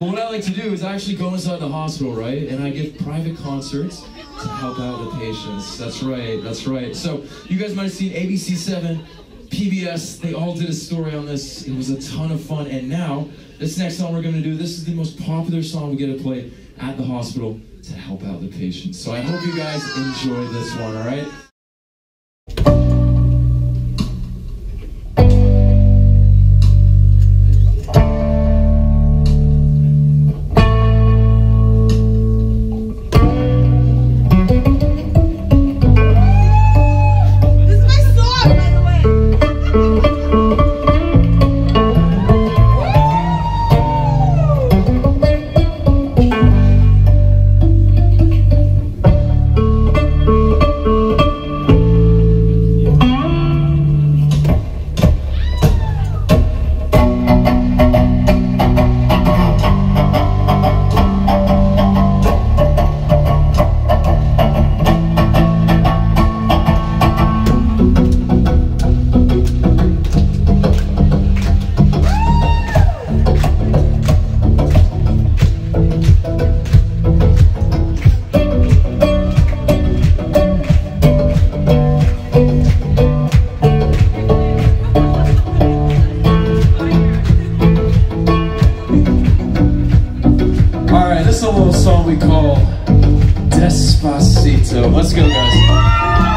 What I like to do is I actually go inside the hospital, right? And I give private concerts to help out the patients. That's right, that's right. So, you guys might have seen ABC7, PBS, they all did a story on this. It was a ton of fun. And now, this next song we're going to do, this is the most popular song we get to play at the hospital to help out the patients. So I hope you guys enjoy this one, all right? It's a little song we call Despacito. Let's go, guys.